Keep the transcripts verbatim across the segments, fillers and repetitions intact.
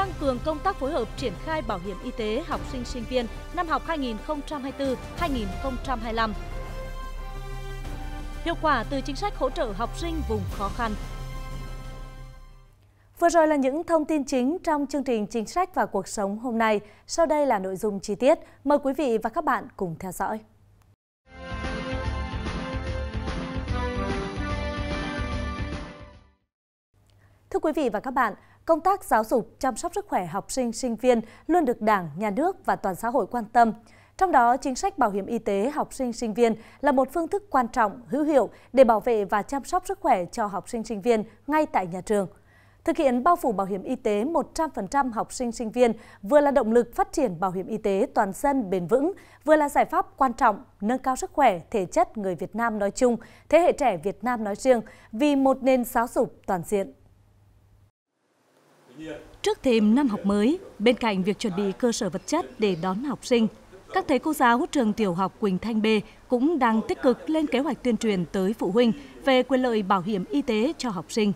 tăng cường công tác phối hợp triển khai bảo hiểm y tế học sinh sinh viên năm học hai nghìn không trăm hai mươi tư hai nghìn không trăm hai mươi lăm. Hiệu quả từ chính sách hỗ trợ học sinh vùng khó khăn. Vừa rồi là những thông tin chính trong chương trình Chính sách và Cuộc sống hôm nay. Sau đây là nội dung chi tiết. Mời quý vị và các bạn cùng theo dõi. Thưa quý vị và các bạn, công tác giáo dục chăm sóc sức khỏe học sinh, sinh viên luôn được Đảng, Nhà nước và toàn xã hội quan tâm. Trong đó, chính sách bảo hiểm y tế học sinh, sinh viên là một phương thức quan trọng, hữu hiệu để bảo vệ và chăm sóc sức khỏe cho học sinh, sinh viên ngay tại nhà trường. Thực hiện bao phủ bảo hiểm y tế một trăm phần trăm học sinh, sinh viên vừa là động lực phát triển bảo hiểm y tế toàn dân bền vững, vừa là giải pháp quan trọng nâng cao sức khỏe, thể chất người Việt Nam nói chung, thế hệ trẻ Việt Nam nói riêng vì một nền giáo dục toàn diện. Trước thềm năm học mới, bên cạnh việc chuẩn bị cơ sở vật chất để đón học sinh, các thầy cô giáo trường tiểu học Quỳnh Thanh B cũng đang tích cực lên kế hoạch tuyên truyền tới phụ huynh về quyền lợi bảo hiểm y tế cho học sinh.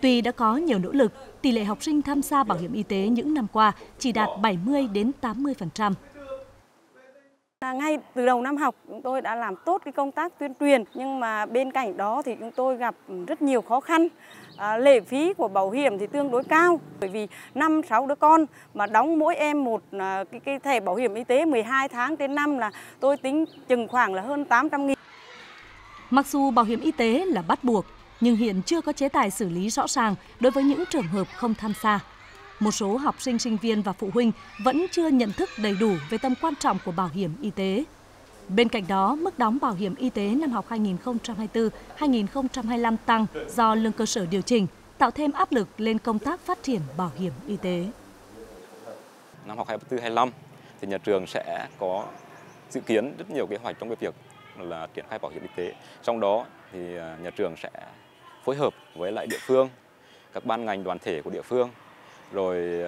Tuy đã có nhiều nỗ lực, tỷ lệ học sinh tham gia bảo hiểm y tế những năm qua chỉ đạt bảy mươi đến tám mươi phần trăm. Ngay từ đầu năm học, chúng tôi đã làm tốt cái công tác tuyên truyền, nhưng mà bên cạnh đó thì chúng tôi gặp rất nhiều khó khăn. À, lệ phí của bảo hiểm thì tương đối cao, bởi vì năm sáu đứa con mà đóng mỗi em một à, cái, cái thẻ bảo hiểm y tế mười hai tháng đến năm là tôi tính chừng khoảng là hơn tám trăm nghìn. Mặc dù bảo hiểm y tế là bắt buộc, nhưng hiện chưa có chế tài xử lý rõ ràng đối với những trường hợp không tham gia. Một số học sinh, sinh viên và phụ huynh vẫn chưa nhận thức đầy đủ về tầm quan trọng của bảo hiểm y tế. Bên cạnh đó, mức đóng bảo hiểm y tế năm học hai nghìn không trăm hai mươi tư hai nghìn không trăm hai mươi lăm tăng do lương cơ sở điều chỉnh, tạo thêm áp lực lên công tác phát triển bảo hiểm y tế. Năm học hai nghìn không trăm hai mươi tư hai nghìn không trăm hai mươi lăm thì nhà trường sẽ có dự kiến rất nhiều kế hoạch trong cái việc là triển khai bảo hiểm y tế. Trong đó thì nhà trường sẽ phối hợp với lại địa phương, các ban ngành đoàn thể của địa phương, rồi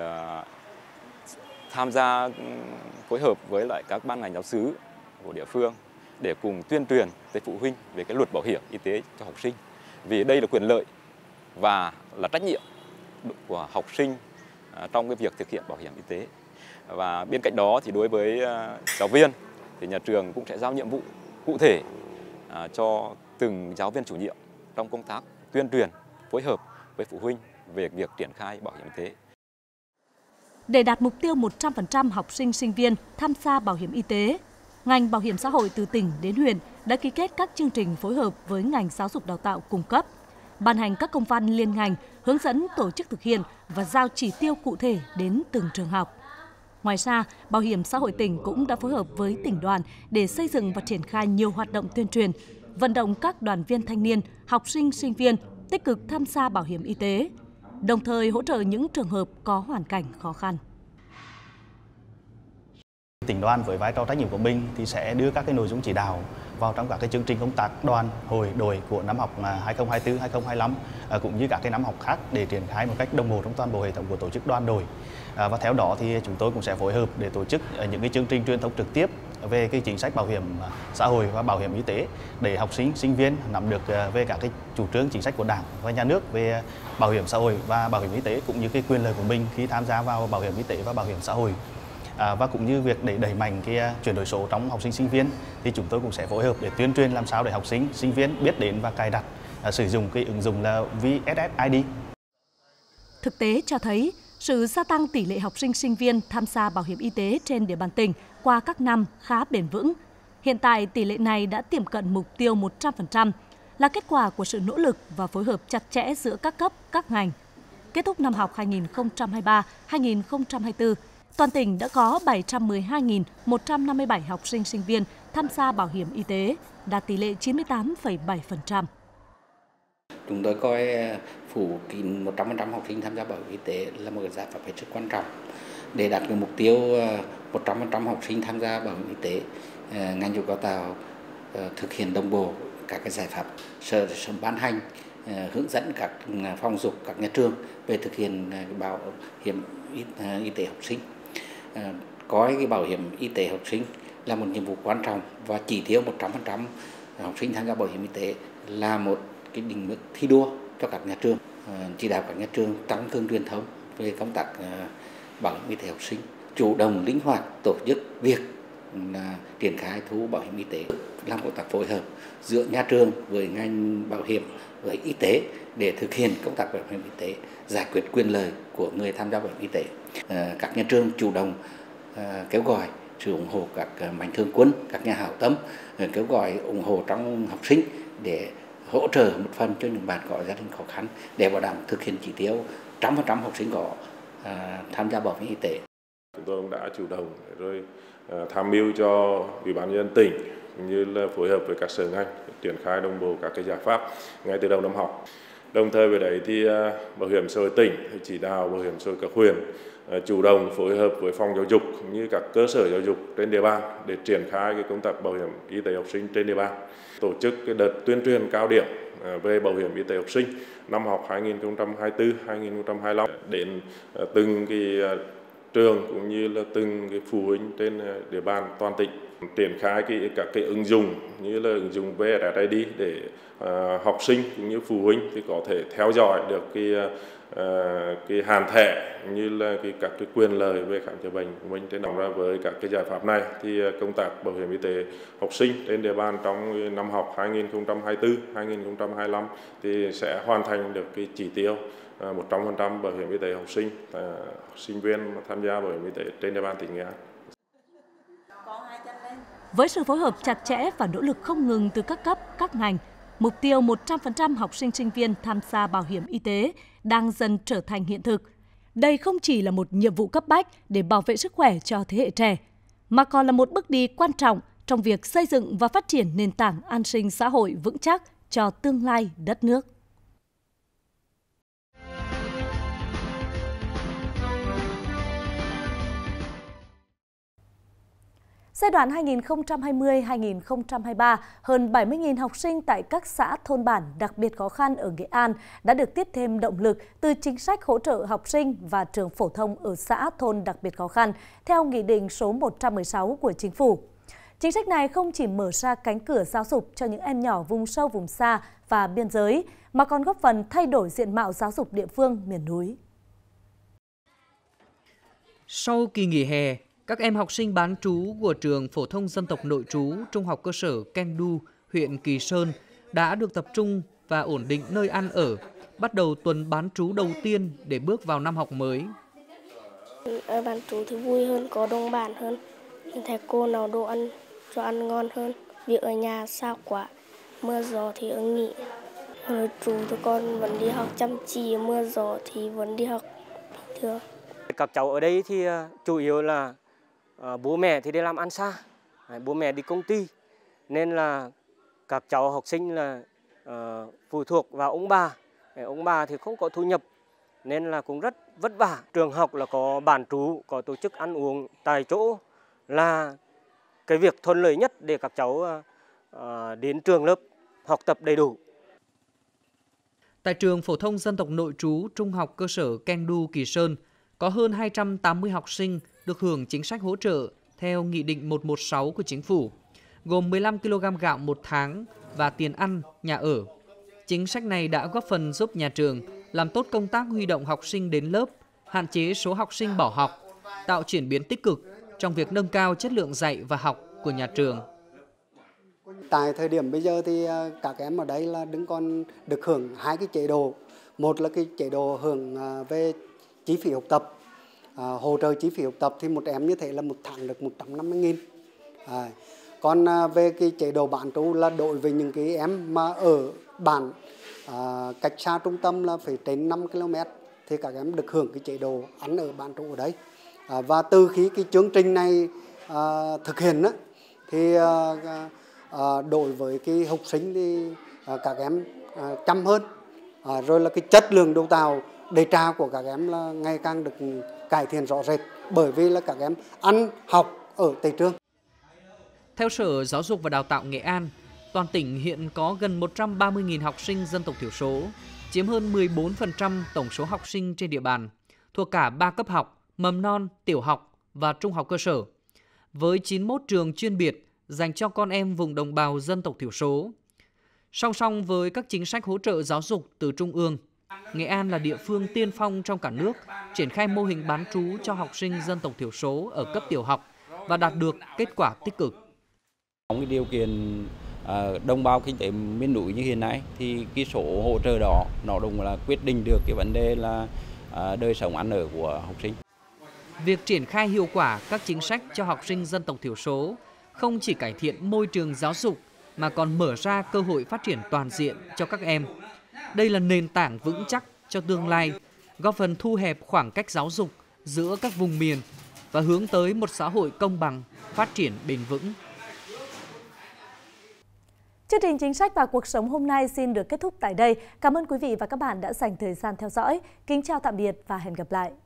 tham gia phối hợp với lại các ban ngành giáo xứ của địa phương để cùng tuyên truyền tới phụ huynh về cái luật bảo hiểm y tế cho học sinh, vì đây là quyền lợi và là trách nhiệm của học sinh trong cái việc thực hiện bảo hiểm y tế. Và bên cạnh đó thì đối với giáo viên thì nhà trường cũng sẽ giao nhiệm vụ cụ thể cho từng giáo viên chủ nhiệm trong công tác tuyên truyền phối hợp với phụ huynh về việc triển khai bảo hiểm y tế. Để đạt mục tiêu một trăm phần trăm học sinh, sinh viên tham gia bảo hiểm y tế, ngành bảo hiểm xã hội từ tỉnh đến huyện đã ký kết các chương trình phối hợp với ngành giáo dục đào tạo cung cấp, ban hành các công văn liên ngành, hướng dẫn tổ chức thực hiện và giao chỉ tiêu cụ thể đến từng trường học. Ngoài ra, Bảo hiểm xã hội tỉnh cũng đã phối hợp với tỉnh đoàn để xây dựng và triển khai nhiều hoạt động tuyên truyền, vận động các đoàn viên thanh niên, học sinh, sinh viên tích cực tham gia bảo hiểm y tế, đồng thời hỗ trợ những trường hợp có hoàn cảnh khó khăn. Tỉnh đoàn với vai trò trách nhiệm của mình thì sẽ đưa các cái nội dung chỉ đạo vào trong các cái chương trình công tác đoàn, hội, đội của năm học hai nghìn không trăm hai mươi tư hai nghìn không trăm hai mươi lăm cũng như các cái năm học khác để triển khai một cách đồng bộ trong toàn bộ hệ thống của tổ chức đoàn đội. Và theo đó thì chúng tôi cũng sẽ phối hợp để tổ chức những cái chương trình truyền thông trực tiếp về cái chính sách bảo hiểm xã hội và bảo hiểm y tế để học sinh, sinh viên nắm được về các cái chủ trương chính sách của Đảng và Nhà nước về bảo hiểm xã hội và bảo hiểm y tế, cũng như cái quyền lợi của mình khi tham gia vào bảo hiểm y tế và bảo hiểm xã hội. À, và cũng như việc để đẩy mạnh cái chuyển đổi số trong học sinh, sinh viên thì chúng tôi cũng sẽ phối hợp để tuyên truyền làm sao để học sinh, sinh viên biết đến và cài đặt à, sử dụng cái ứng dụng là vê ét ét i đê. Thực tế cho thấy sự gia tăng tỷ lệ học sinh, sinh viên tham gia bảo hiểm y tế trên địa bàn tỉnh qua các năm khá bền vững. Hiện tại tỷ lệ này đã tiệm cận mục tiêu một trăm phần trăm, là kết quả của sự nỗ lực và phối hợp chặt chẽ giữa các cấp, các ngành. Kết thúc năm học hai nghìn không trăm hai mươi ba hai nghìn không trăm hai mươi tư, toàn tỉnh đã có bảy trăm mười hai nghìn một trăm năm mươi bảy học sinh, sinh viên tham gia bảo hiểm y tế, đạt tỷ lệ chín mươi tám phẩy bảy phần trăm. Chúng tôi coi phủ kín một trăm phần trăm học sinh tham gia bảo hiểm y tế là một giải pháp hết sức quan trọng. Để đạt được mục tiêu một trăm phần trăm học sinh tham gia bảo hiểm y tế, ngành giáo dục đào tạo thực hiện đồng bộ các cái giải pháp sở ban hành, hướng dẫn các phòng dục, các nhà trường về thực hiện bảo hiểm y tế học sinh. Có cái bảo hiểm y tế học sinh là một nhiệm vụ quan trọng, và chỉ tiêu một trăm phần trăm học sinh tham gia bảo hiểm y tế là một cái định mức thi đua cho các nhà trường, chỉ đạo các nhà trường tăng cường truyền thống về công tác bảo hiểm y tế học sinh, chủ động linh hoạt tổ chức việc triển khai thu bảo hiểm y tế, làm công tác phối hợp giữa nhà trường với ngành bảo hiểm, với y tế để thực hiện công tác bảo hiểm y tế, giải quyết quyền lợi của người tham gia bảo hiểm y tế. Các nhà trường chủ động kêu gọi sự ủng hộ các mạnh thường quân, các nhà hảo tâm, kêu gọi ủng hộ trong học sinh để hỗ trợ một phần cho những bạn có gia đình khó khăn để bảo đảm thực hiện chỉ tiêu trăm phần trăm học sinh có tham gia bảo hiểm y tế. Chúng tôi cũng đã chủ động rồi tham mưu cho Ủy ban nhân dân tỉnh như là phối hợp với các sở ngành triển khai đồng bộ các cái giải pháp ngay từ đầu năm học. Đồng thời với đấy thì Bảo hiểm xã hội tỉnh chỉ đạo Bảo hiểm xã hội các huyện chủ động phối hợp với phòng giáo dục cũng như các cơ sở giáo dục trên địa bàn để triển khai cái công tác bảo hiểm y tế học sinh trên địa bàn, tổ chức cái đợt tuyên truyền cao điểm về bảo hiểm y tế học sinh năm học hai nghìn không trăm hai mươi tư hai nghìn không trăm hai mươi lăm đến từng cái trường cũng như là từng cái phụ huynh trên địa bàn toàn tỉnh, triển khai cái các cái ứng dụng như là ứng dụng vê ét ét i đê để uh, học sinh cũng như phụ huynh thì có thể theo dõi được cái uh, cái hàn thẻ như là cái các cái quyền lợi về khám chữa bệnh của mình. Thế nằm ra với các cái giải pháp này thì công tác bảo hiểm y tế học sinh trên địa bàn trong năm học hai nghìn không trăm hai mươi tư hai nghìn không trăm hai mươi lăm thì sẽ hoàn thành được cái chỉ tiêu một trăm phần trăm bảo hiểm y tế học sinh, sinh viên tham gia bảo hiểm y tế trên địa bàn tỉnh Nghệ An. Với sự phối hợp chặt chẽ và nỗ lực không ngừng từ các cấp, các ngành, mục tiêu một trăm phần trăm học sinh sinh viên tham gia bảo hiểm y tế đang dần trở thành hiện thực. Đây không chỉ là một nhiệm vụ cấp bách để bảo vệ sức khỏe cho thế hệ trẻ, mà còn là một bước đi quan trọng trong việc xây dựng và phát triển nền tảng an sinh xã hội vững chắc cho tương lai đất nước. Giai đoạn hai nghìn không trăm hai mươi đến hai nghìn không trăm hai mươi ba, hơn bảy mươi nghìn học sinh tại các xã thôn bản đặc biệt khó khăn ở Nghệ An đã được tiếp thêm động lực từ chính sách hỗ trợ học sinh và trường phổ thông ở xã thôn đặc biệt khó khăn theo Nghị định số một trăm mười sáu của Chính phủ. Chính sách này không chỉ mở ra cánh cửa giáo dục cho những em nhỏ vùng sâu vùng xa và biên giới, mà còn góp phần thay đổi diện mạo giáo dục địa phương miền núi. Sau kỳ nghỉ hè, các em học sinh bán trú của trường phổ thông dân tộc nội trú Trung học cơ sở Keng Đu, huyện Kỳ Sơn đã được tập trung và ổn định nơi ăn ở, bắt đầu tuần bán trú đầu tiên để bước vào năm học mới. Ở bán trú thì vui hơn, có đồng bạn hơn, thầy cô nào đồ ăn cho ăn ngon hơn. Việc ở nhà sao quá, mưa gió thì ở nghỉ. Ở trú thì con vẫn đi học chăm chỉ, mưa gió thì vẫn đi học bình thường. Các cháu ở đây thì chủ yếu là bố mẹ thì đi làm ăn xa, bố mẹ đi công ty, nên là các cháu học sinh là uh, phụ thuộc vào ông bà, ông bà thì không có thu nhập, nên là cũng rất vất vả. Trường học là có bán trú, có tổ chức ăn uống tại chỗ là cái việc thuận lợi nhất để các cháu uh, đến trường lớp học tập đầy đủ. Tại trường phổ thông dân tộc nội trú Trung học cơ sở Keng Đu, Kỳ Sơn, có hơn hai trăm tám mươi học sinh được hưởng chính sách hỗ trợ theo Nghị định một trăm mười sáu của Chính phủ, gồm mười lăm ki lô gam gạo một tháng và tiền ăn, nhà ở. Chính sách này đã góp phần giúp nhà trường làm tốt công tác huy động học sinh đến lớp, hạn chế số học sinh bỏ học, tạo chuyển biến tích cực trong việc nâng cao chất lượng dạy và học của nhà trường. Tại thời điểm bây giờ thì các em ở đây là đứng còn được hưởng hai cái chế độ. Một là cái chế độ hưởng về chi phí học tập, à, hỗ trợ chi phí học tập thì một em như thế là một tháng được một trăm năm mươi nghìn. À, còn à, về cái chế độ bán trú là đối với những cái em mà ở bản à, cách xa trung tâm là phải trên năm ki lô mét thì các em được hưởng cái chế độ ăn ở bán trú ở đấy. À, và từ khi cái chương trình này à, thực hiện đó, thì à, à, đối với cái học sinh thì à, các em à, chăm hơn, à, rồi là cái chất lượng đào tạo đề tra của các em là ngày càng được cải thiện rõ rệt, bởi vì là các em ăn học ở tại trường. Theo Sở Giáo dục và Đào tạo Nghệ An, toàn tỉnh hiện có gần một trăm ba mươi nghìn học sinh dân tộc thiểu số, chiếm hơn mười bốn phần trăm tổng số học sinh trên địa bàn, thuộc cả ba cấp học, mầm non, tiểu học và trung học cơ sở, với chín mươi mốt trường chuyên biệt dành cho con em vùng đồng bào dân tộc thiểu số. Song song với các chính sách hỗ trợ giáo dục từ Trung ương, Nghệ An là địa phương tiên phong trong cả nước triển khai mô hình bán trú cho học sinh dân tộc thiểu số ở cấp tiểu học và đạt được kết quả tích cực. Trong cái điều kiện đồng bào kinh tế miền núi như hiện nay thì cái số hỗ trợ đó nó đúng là quyết định được cái vấn đề là đời sống ăn ở của học sinh. Việc triển khai hiệu quả các chính sách cho học sinh dân tộc thiểu số không chỉ cải thiện môi trường giáo dục mà còn mở ra cơ hội phát triển toàn diện cho các em. Đây là nền tảng vững chắc cho tương lai, góp phần thu hẹp khoảng cách giáo dục giữa các vùng miền và hướng tới một xã hội công bằng, phát triển bền vững. Chương trình Chính sách và Cuộc sống hôm nay xin được kết thúc tại đây. Cảm ơn quý vị và các bạn đã dành thời gian theo dõi. Kính chào tạm biệt và hẹn gặp lại.